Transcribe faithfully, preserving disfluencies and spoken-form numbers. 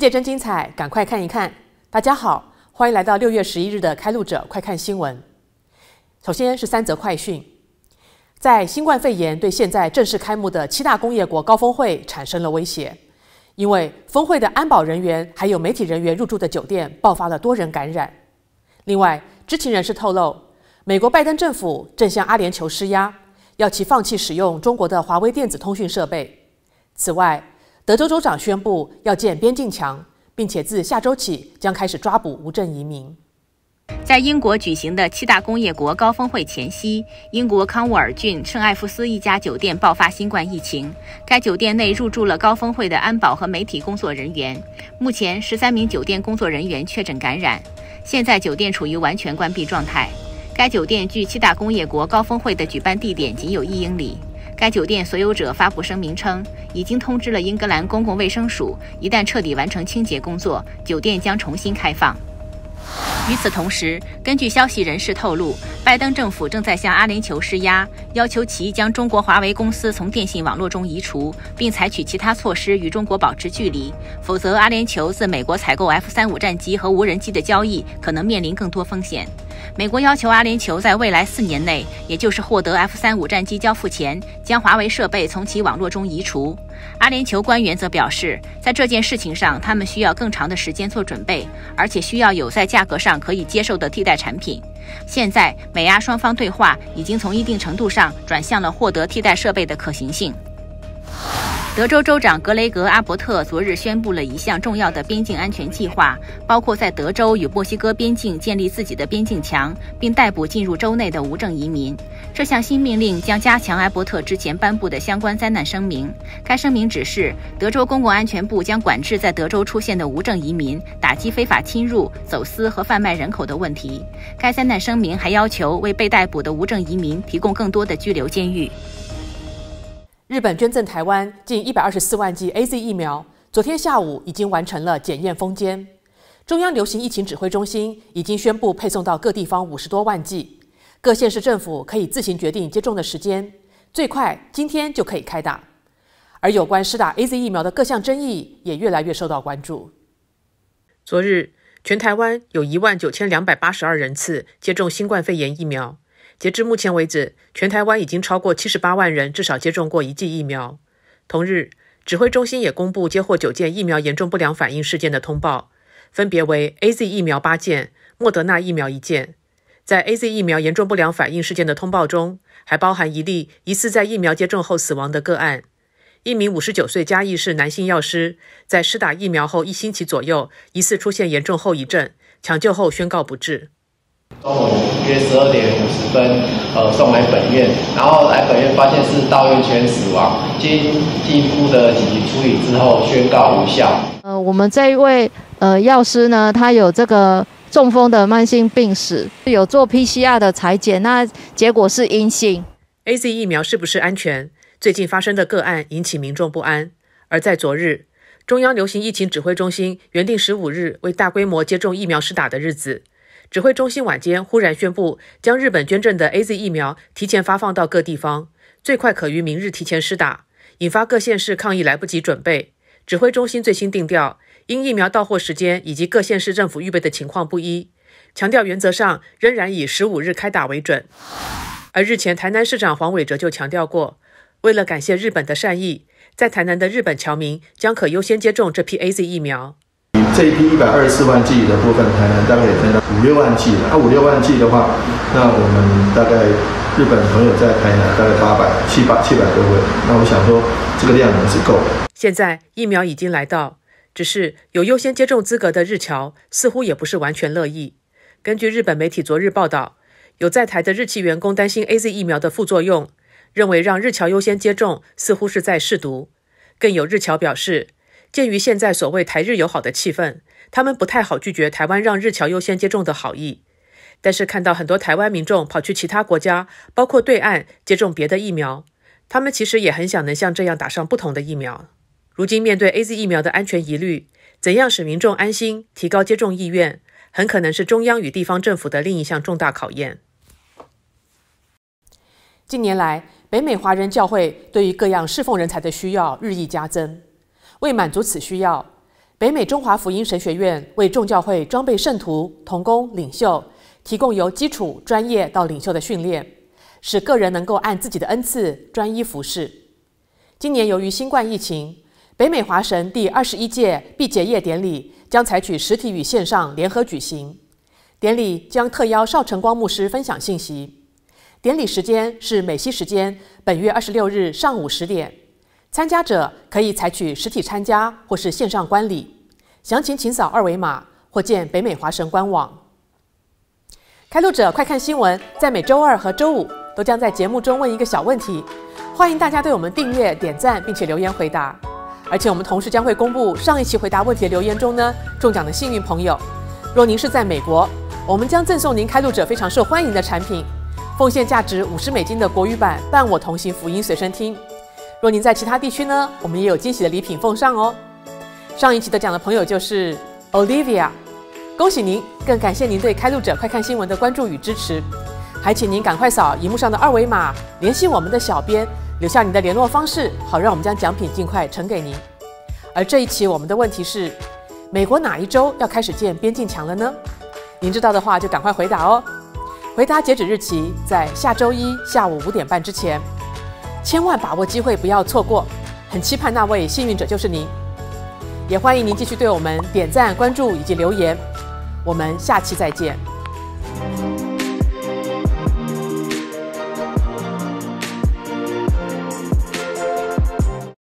界真精彩，赶快看一看！大家好，欢迎来到六月十一日的《开路者》快看新闻。首先是三则快讯：在新冠肺炎对现在正式开幕的七大工业国高峰会产生了威胁，因为峰会的安保人员还有媒体人员入住的酒店爆发了多人感染。另外，知情人士透露，美国拜登政府正向阿联酋施压，要其放弃使用中国的华为电子通讯设备。此外， 德州州长宣布要建边境墙，并且自下周起将开始抓捕无证移民。在英国举行的七大工业国高峰会前夕，英国康沃尔郡圣艾夫斯一家酒店爆发新冠疫情。该酒店内入住了高峰会的安保和媒体工作人员，目前十三名酒店工作人员确诊感染，现在酒店处于完全关闭状态。该酒店距七大工业国高峰会的举办地点仅有一英里。 该酒店所有者发布声明称，已经通知了英格兰公共卫生署，一旦彻底完成清洁工作，酒店将重新开放。与此同时，根据消息人士透露，拜登政府正在向阿联酋施压，要求其将中国华为公司从电信网络中移除，并采取其他措施与中国保持距离，否则阿联酋自美国采购 F 三十五战机和无人机的交易可能面临更多风险。 美国要求阿联酋在未来四年内，也就是获得 F 三十五战机交付前，将华为设备从其网络中移除。阿联酋官员则表示，在这件事情上，他们需要更长的时间做准备，而且需要有在价格上可以接受的替代产品。现在，美阿双方对话已经从一定程度上转向了获得替代设备的可行性。 德州州长格雷格·阿伯特昨日宣布了一项重要的边境安全计划，包括在德州与墨西哥边境建立自己的边境墙，并逮捕进入州内的无证移民。这项新命令将加强阿伯特之前颁布的相关灾难声明。该声明指示，德州公共安全部将管制在德州出现的无证移民，打击非法侵入、走私和贩卖人口的问题。该灾难声明还要求为被逮捕的无证移民提供更多的拘留监狱。 日本捐赠台湾近一百二十四万剂 A Z 疫苗，昨天下午已经完成了检验封笺。中央流行疫情指挥中心已经宣布配送到各地方五十多万剂，各县市政府可以自行决定接种的时间，最快今天就可以开打。而有关施打 A Z 疫苗的各项争议也越来越受到关注。昨日，全台湾有一万九千两百八十二人次接种新冠肺炎疫苗。 截至目前为止，全台湾已经超过七十八万人至少接种过一剂疫苗。同日，指挥中心也公布接获九件疫苗严重不良反应事件的通报，分别为 A Z 疫苗八件、莫德纳疫苗一件。在 A Z 疫苗严重不良反应事件的通报中，还包含一例疑似在疫苗接种后死亡的个案。一名五十九岁嘉义市男性药师，在施打疫苗后一星期左右，疑似出现严重后遗症，抢救后宣告不治。 中午约十二点五十分，呃，送来本院，然后来本院发现是到院圈死亡，经进一步的紧急处理之后，宣告无效。呃，我们这一位呃药师呢，他有这个中风的慢性病史，有做 P C R 的裁剪，那结果是阴性。A Z 疫苗是不是安全？最近发生的个案引起民众不安，而在昨日，中央流行疫情指挥中心原定十五日为大规模接种疫苗施打的日子。 指挥中心晚间忽然宣布，将日本捐赠的 A Z 疫苗提前发放到各地方，最快可于明日提前施打，引发各县市抗议来不及准备。指挥中心最新定调，因疫苗到货时间以及各县市政府预备的情况不一，强调原则上仍然以十五日开打为准。而日前台南市长黄伟哲就强调过，为了感谢日本的善意，在台南的日本侨民将可优先接种这批 A Z 疫苗。 这一批一百二十四万剂的部分，台南大概也分到五六万剂了。那五六万剂的话，那我们大概日本朋友在台南大概八百、七百、七百多位。那我想说，这个量能是够。现在疫苗已经来到，只是有优先接种资格的日侨似乎也不是完全乐意。根据日本媒体昨日报道，有在台的日企员工担心 A Z 疫苗的副作用，认为让日侨优先接种似乎是在试毒。更有日侨表示。 鉴于现在所谓台日友好的气氛，他们不太好拒绝台湾让日侨优先接种的好意。但是看到很多台湾民众跑去其他国家，包括对岸接种别的疫苗，他们其实也很想能像这样打上不同的疫苗。如今面对 A Z 疫苗的安全疑虑，怎样使民众安心，提高接种意愿，很可能是中央与地方政府的另一项重大考验。近年来，北美华人教会对于各样侍奉人才的需要日益加增。 为满足此需要，北美中华福音神学院为众教会装备圣徒、同工、领袖，提供由基础、专业到领袖的训练，使个人能够按自己的恩赐专一服侍。今年由于新冠疫情，北美华神第二十一届毕结业典礼将采取实体与线上联合举行。典礼将特邀邵晨光牧师分享信息。典礼时间是美西时间本月二十六日上午十点。 参加者可以采取实体参加或是线上观礼，详情请扫二维码或见北美华神官网。开路者快看新闻，在每周二和周五都将在节目中问一个小问题，欢迎大家对我们订阅、点赞，并且留言回答。而且我们同时将会公布上一期回答问题的留言中呢中奖的幸运朋友。若您是在美国，我们将赠送您开路者非常受欢迎的产品——奉献价值五十美金的国语版《伴我同行》福音随身听。 若您在其他地区呢，我们也有惊喜的礼品奉上哦。上一期得奖的朋友就是 Olivia， 恭喜您，更感谢您对开路者快看新闻的关注与支持。还请您赶快扫荧幕上的二维码，联系我们的小编，留下您的联络方式，好让我们将奖品尽快呈给您。而这一期我们的问题是：美国哪一州要开始建边境墙了呢？您知道的话就赶快回答哦。回答截止日期在下周一下午五点半之前。 千万把握机会，不要错过！很期盼那位幸运者就是您，也欢迎您继续对我们点赞、关注以及留言。我们下期再见。